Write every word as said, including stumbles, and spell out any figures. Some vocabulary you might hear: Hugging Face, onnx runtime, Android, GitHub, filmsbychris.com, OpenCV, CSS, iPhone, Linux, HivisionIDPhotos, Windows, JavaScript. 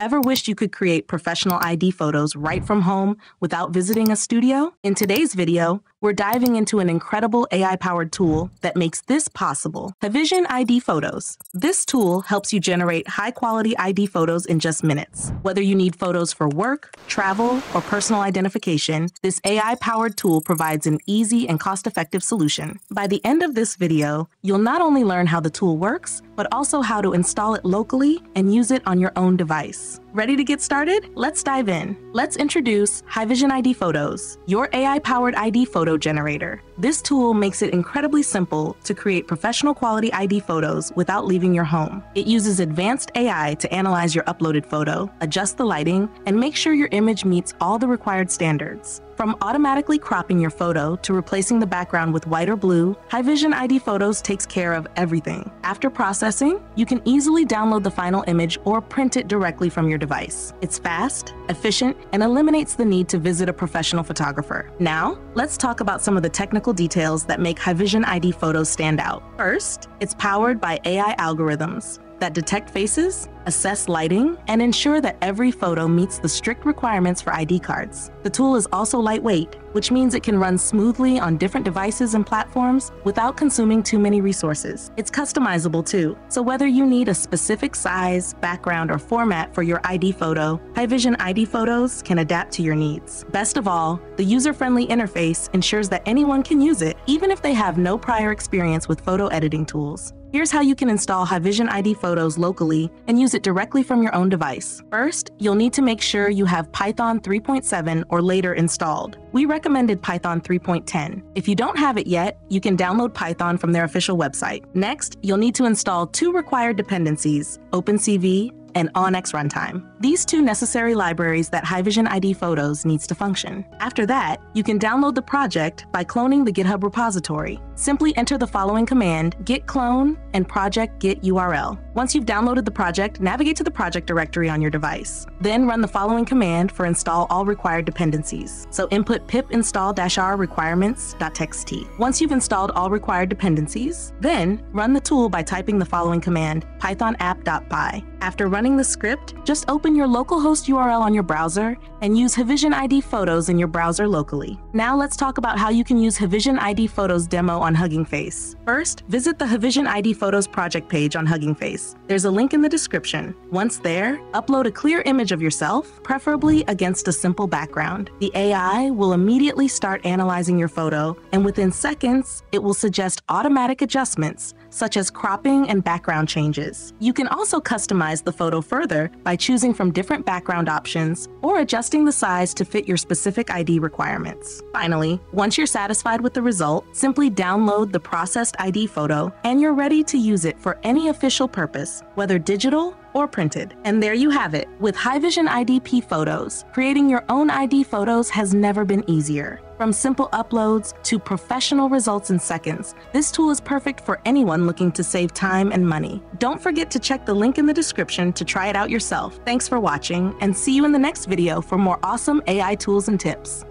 Ever wished you could create professional I D photos right from home without visiting a studio? In today's video, we're diving into an incredible A I-powered tool that makes this possible, HivisionIDPhotos. This tool helps you generate high-quality I D photos in just minutes. Whether you need photos for work, travel, or personal identification, this A I-powered tool provides an easy and cost-effective solution. By the end of this video, you'll not only learn how the tool works, but also how to install it locally and use it on your own device. Ready to get started? Let's dive in. Let's introduce HivisionIDPhotos, your A I-powered I D photo generator. This tool makes it incredibly simple to create professional quality I D photos without leaving your home. It uses advanced A I to analyze your uploaded photo, adjust the lighting, and make sure your image meets all the required standards. From automatically cropping your photo to replacing the background with white or blue, HivisionIDPhotos takes care of everything. After processing, you can easily download the final image or print it directly from your device. It's fast, efficient, and eliminates the need to visit a professional photographer. Now, let's talk about some of the technical details that make HivisionIDPhotos stand out. First, it's powered by A I algorithms that detect faces, assess lighting, and ensure that every photo meets the strict requirements for I D cards. The tool is also lightweight, which means it can run smoothly on different devices and platforms without consuming too many resources. It's customizable too, so whether you need a specific size, background, or format for your I D photo, HivisionIDPhotos can adapt to your needs. Best of all, the user-friendly interface ensures that anyone can use it, even if they have no prior experience with photo editing tools. Here's how you can install HivisionIDPhotos locally and use it directly from your own device. First, you'll need to make sure you have Python three point seven or later installed. We recommended Python three point ten. If you don't have it yet, you can download Python from their official website. Next, you'll need to install two required dependencies, OpenCV and onnx runtime. These two necessary libraries that HivisionIDPhotos needs to function. After that, you can download the project by cloning the GitHub repository. Simply enter the following command, git clone and project git U R L. Once you've downloaded the project, navigate to the project directory on your device. Then run the following command for install all required dependencies. So input pip install -r requirements.txt. Once you've installed all required dependencies, then run the tool by typing the following command, python app.py. After running the script, just open your localhost U R L on your browser and use HivisionIDPhotos in your browser locally. Now let's talk about how you can use HivisionIDPhotos demo on Hugging Face. First, visit the HivisionIDPhotos project page on Hugging Face. There's a link in the description. Once there, upload a clear image of yourself, preferably against a simple background. The A I will immediately start analyzing your photo, and within seconds, it will suggest automatic adjustments, such as cropping and background changes. You can also customize the photo further by choosing from different background options or adjusting the size to fit your specific I D requirements. Finally, once you're satisfied with the result, simply download the processed I D photo and you're ready to use it for any official purpose, whether digital or printed. And there you have it. With HivisionIDPhotos, creating your own I D photos has never been easier. From simple uploads to professional results in seconds, this tool is perfect for anyone looking to save time and money. Don't forget to check the link in the description to try it out yourself. Thanks for watching, and see you in the next video for more awesome A I tools and tips.